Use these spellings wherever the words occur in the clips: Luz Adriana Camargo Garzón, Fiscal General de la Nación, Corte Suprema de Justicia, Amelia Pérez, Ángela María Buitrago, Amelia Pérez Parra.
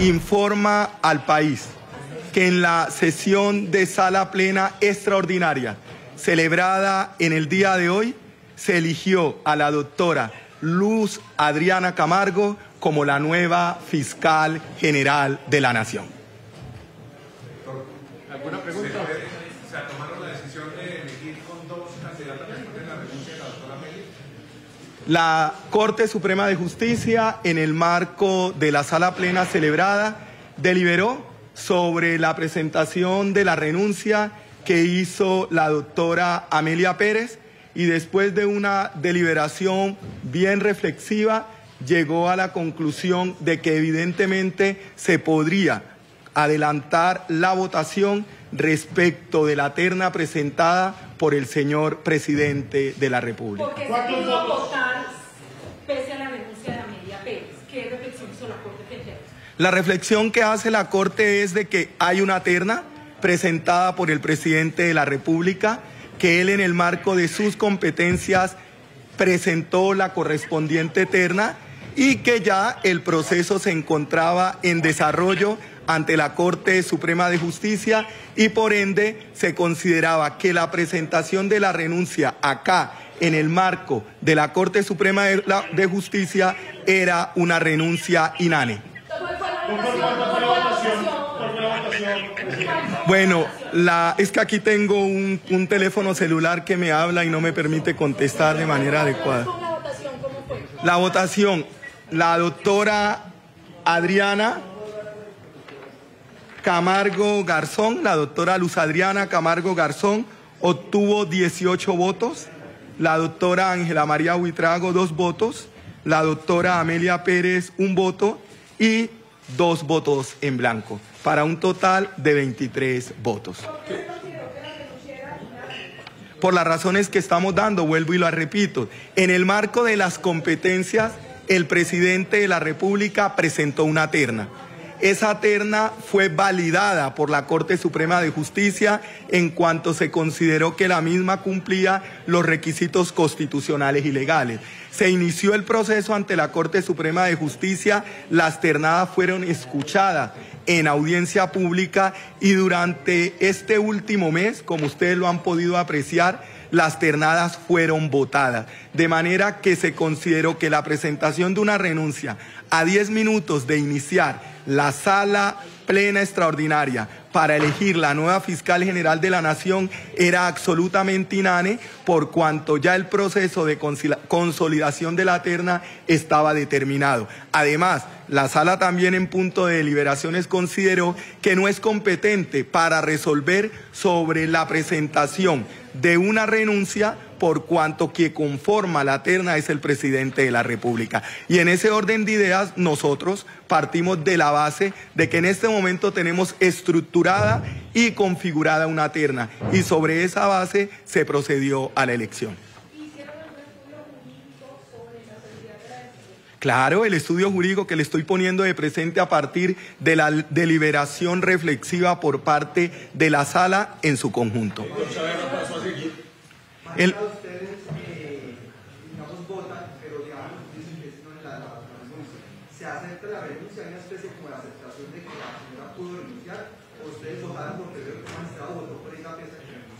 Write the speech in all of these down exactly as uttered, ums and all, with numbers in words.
informa al país que en la sesión de sala plena extraordinaria celebrada en el día de hoy, se eligió a la doctora Luz Adriana Camargo como la nueva Fiscal General de la Nación. ¿Alguna pregunta? ¿Se ha tomado la decisión de elegir con dos candidatas después de la renuncia de la doctora Amelia? La Corte Suprema de Justicia, en el marco de la sala plena celebrada, deliberó sobre la presentación de la renuncia que hizo la doctora Amelia Pérez, y después de una deliberación bien reflexiva, llegó a la conclusión de que evidentemente se podría adelantar la votación respecto de la terna presentada por el señor presidente de la República. Porque se pidió votar pese a la renuncia de Amelia Pérez. ¿Qué reflexión hizo la Corte General? La reflexión que hace la Corte es de que hay una terna presentada por el presidente de la República, que él en el marco de sus competencias presentó la correspondiente terna y que ya el proceso se encontraba en desarrollo ante la Corte Suprema de Justicia y por ende se consideraba que la presentación de la renuncia acá en el marco de la Corte Suprema de, la, de Justicia era una renuncia inane. Bueno, la, es que aquí tengo un, un teléfono celular que me habla y no me permite contestar de manera adecuada. La votación, la doctora Adriana Camargo Garzón, la doctora Luz Adriana Camargo Garzón obtuvo dieciocho votos, la doctora Ángela María Buitrago dos votos, la doctora Amelia Pérez un voto y dos votos en blanco, para un total de veintitrés votos. Por las razones que estamos dando, vuelvo y lo repito, en el marco de las competencias, el presidente de la República presentó una terna. Esa terna fue validada por la Corte Suprema de Justicia en cuanto se consideró que la misma cumplía los requisitos constitucionales y legales. Se inició el proceso ante la Corte Suprema de Justicia, las ternadas fueron escuchadas en audiencia pública y durante este último mes, como ustedes lo han podido apreciar, las ternadas fueron votadas, de manera que se consideró que la presentación de una renuncia a diez minutos de iniciar la sala plena extraordinaria para elegir la nueva Fiscal General de la Nación era absolutamente inane, por cuanto ya el proceso de consolidación de la terna estaba determinado. Además, la sala también en punto de deliberaciones consideró que no es competente para resolver sobre la presentación de una renuncia, por cuanto que conforma la terna es el presidente de la República. Y en ese orden de ideas nosotros partimos de la base de que en este momento tenemos estructurada y configurada una terna y sobre esa base se procedió a la elección. Claro, el estudio jurídico que le estoy poniendo de presente a partir de la deliberación reflexiva por parte de la sala en su conjunto. El...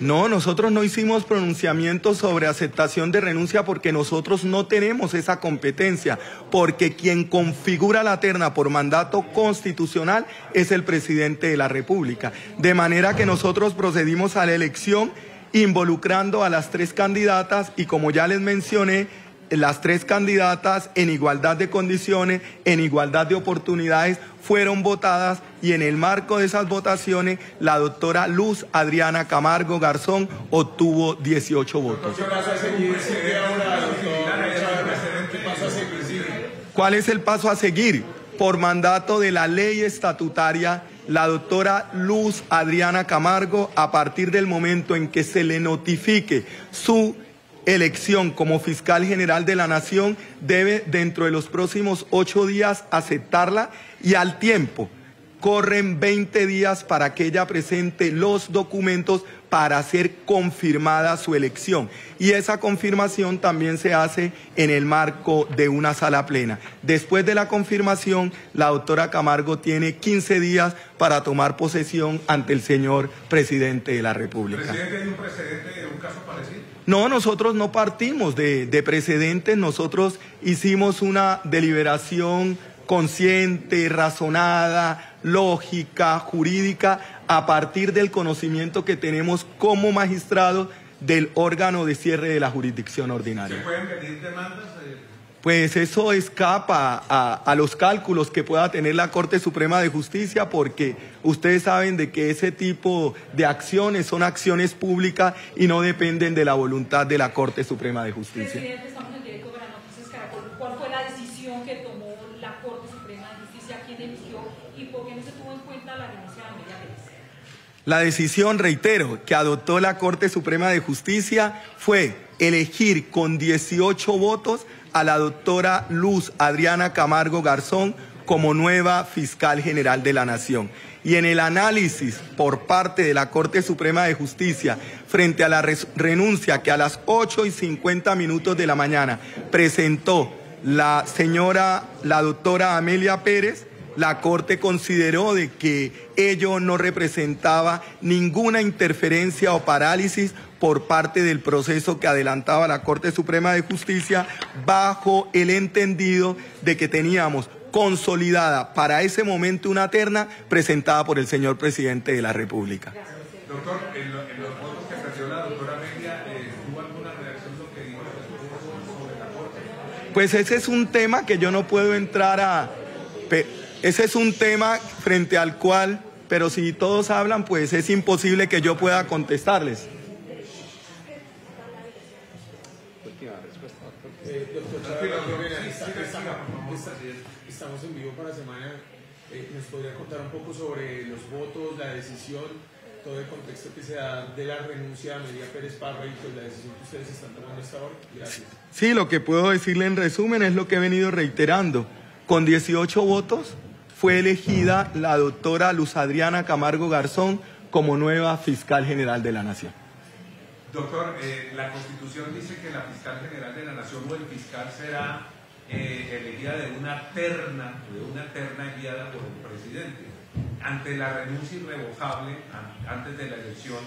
No, nosotros no hicimos pronunciamiento sobre aceptación de renuncia porque nosotros no tenemos esa competencia, porque quien configura la terna por mandato constitucional es el presidente de la República. De manera que nosotros procedimos a la elección involucrando a las tres candidatas y como ya les mencioné, las tres candidatas en igualdad de condiciones, en igualdad de oportunidades, fueron votadas y en el marco de esas votaciones la doctora Luz Adriana Camargo Garzón obtuvo dieciocho votos. ¿Cuál es el paso a seguir? Por mandato de la ley estatutaria, la doctora Luz Adriana Camargo, a partir del momento en que se le notifique su elección como Fiscal General de la Nación, debe dentro de los próximos ocho días aceptarla y al tiempo corren veinte días para que ella presente los documentos para ser confirmada su elección. Y esa confirmación también se hace en el marco de una sala plena. Después de la confirmación, la doctora Camargo tiene quince días para tomar posesión ante el señor presidente de la República. ¿Presidente, hay un precedente de un caso parecido? No, nosotros no partimos de, de precedentes. Nosotros hicimos una deliberación consciente, razonada, lógica, jurídica, a partir del conocimiento que tenemos como magistrados del órgano de cierre de la jurisdicción ordinaria. ¿Se pueden pedir demandas? Pues eso escapa a, a los cálculos que pueda tener la Corte Suprema de Justicia, porque ustedes saben de que ese tipo de acciones son acciones públicas y no dependen de la voluntad de la Corte Suprema de Justicia. Presidente, estamos en directo para Noticias Caracol. ¿Cuál fue la decisión que tomó la Corte Suprema de Justicia? ¿Quién eligió y por qué no se tuvo en cuenta la renuncia de Amelia Pérez? La decisión, reitero, que adoptó la Corte Suprema de Justicia fue elegir con dieciocho votos a la doctora Luz Adriana Camargo Garzón como nueva Fiscal General de la Nación. Y en el análisis por parte de la Corte Suprema de Justicia frente a la renuncia que a las ocho y cincuenta minutos de la mañana presentó la señora, la doctora Amelia Pérez, la Corte consideró de que ello no representaba ninguna interferencia o parálisis por parte del proceso que adelantaba la Corte Suprema de Justicia, bajo el entendido de que teníamos consolidada para ese momento una terna presentada por el señor presidente de la República. Doctor, en, lo, en los votos que presentó la doctora Amelia, ¿tuvo alguna reacción lo que dijo sobre la Corte? Pues ese es un tema que yo no puedo entrar a... Ese es un tema frente al cual, pero si todos hablan, pues es imposible que yo pueda contestarles. Estamos en vivo para semana. ¿Nos podría contar un poco sobre los votos, la decisión, todo el contexto que se da de la renuncia de Amelia Pérez Parra y pues la decisión que ustedes están tomando hasta ahora? Gracias. Sí, lo que puedo decirle en resumen es lo que he venido reiterando. Con dieciocho votos fue elegida la doctora Luz Adriana Camargo Garzón como nueva Fiscal General de la Nación. Doctor, eh, la Constitución dice que la Fiscal General de la Nación o el fiscal será eh, elegida de una terna, de una terna enviada por el presidente. Ante la renuncia irrevocable, antes de la elección,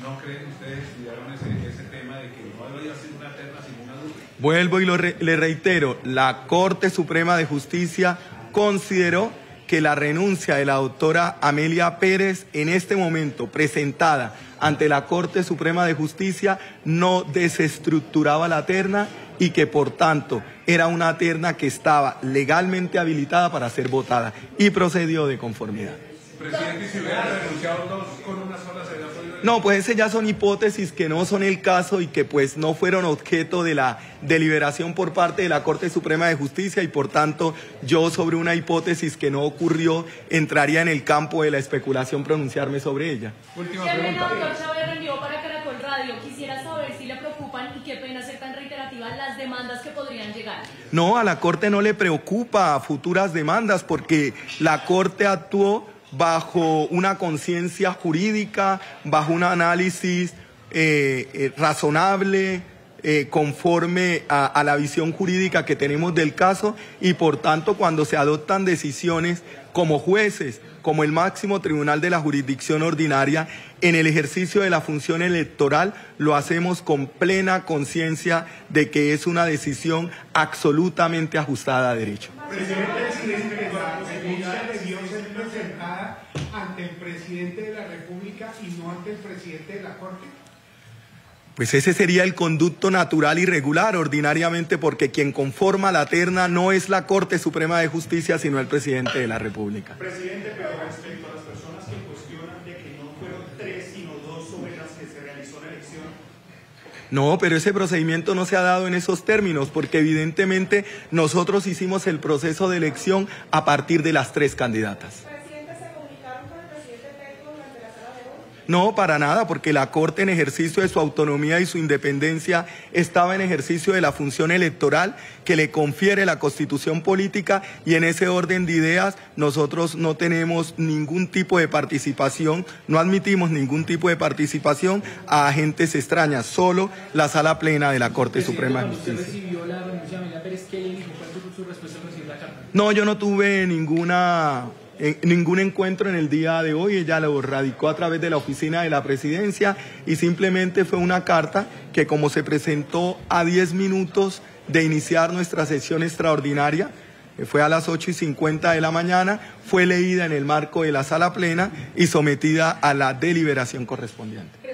¿no creen ustedes, estudiaron ese, ese tema de que no habría sido una terna sin una duda? Vuelvo y lo re, le reitero, la Corte Suprema de Justicia consideró que la renuncia de la doctora Amelia Pérez en este momento presentada ante la Corte Suprema de Justicia no desestructuraba la terna y que por tanto era una terna que estaba legalmente habilitada para ser votada y procedió de conformidad. Presidente, si hubieran renunciado dos con una sola será... No, pues esas ya son hipótesis que no son el caso y que pues no fueron objeto de la deliberación por parte de la Corte Suprema de Justicia, y por tanto yo sobre una hipótesis que no ocurrió entraría en el campo de la especulación pronunciarme sobre ella. Última pregunta. Para Caracol Radio, quisiera saber si le preocupan y qué pena ser tan reiterativas las demandas que podrían llegar. No, a la Corte no le preocupa futuras demandas porque la Corte actuó bajo una conciencia jurídica, bajo un análisis eh, eh, razonable, eh, conforme a, a la visión jurídica que tenemos del caso, y por tanto cuando se adoptan decisiones como jueces, como el máximo tribunal de la jurisdicción ordinaria, en el ejercicio de la función electoral lo hacemos con plena conciencia de que es una decisión absolutamente ajustada a derecho. Presidente, la renuncia debió ser presentada ante el presidente de la República y no ante el presidente de la Corte. Pues ese sería el conducto natural y regular ordinariamente, porque quien conforma la terna no es la Corte Suprema de Justicia, sino el presidente de la República. Presidente, pero respecto a las personas que cuestionan de que no fueron tres, sino dos sobre las que se realizó la elección. No, pero ese procedimiento no se ha dado en esos términos, porque evidentemente nosotros hicimos el proceso de elección a partir de las tres candidatas. No, para nada, porque la Corte, en ejercicio de su autonomía y su independencia, estaba en ejercicio de la función electoral que le confiere la Constitución política, y en ese orden de ideas nosotros no tenemos ningún tipo de participación, no admitimos ningún tipo de participación a agentes extrañas, solo la Sala Plena de la Corte Suprema de Justicia. ¿Usted recibió la renuncia de Amelia Pérez? ¿Qué le dijo? ¿Cuál fue su respuesta al recibir la carta? No, yo no tuve ninguna... En ningún encuentro en el día de hoy. Ella lo radicó a través de la oficina de la presidencia y simplemente fue una carta que, como se presentó a diez minutos de iniciar nuestra sesión extraordinaria, fue a las ocho y cincuenta de la mañana, fue leída en el marco de la Sala Plena y sometida a la deliberación correspondiente.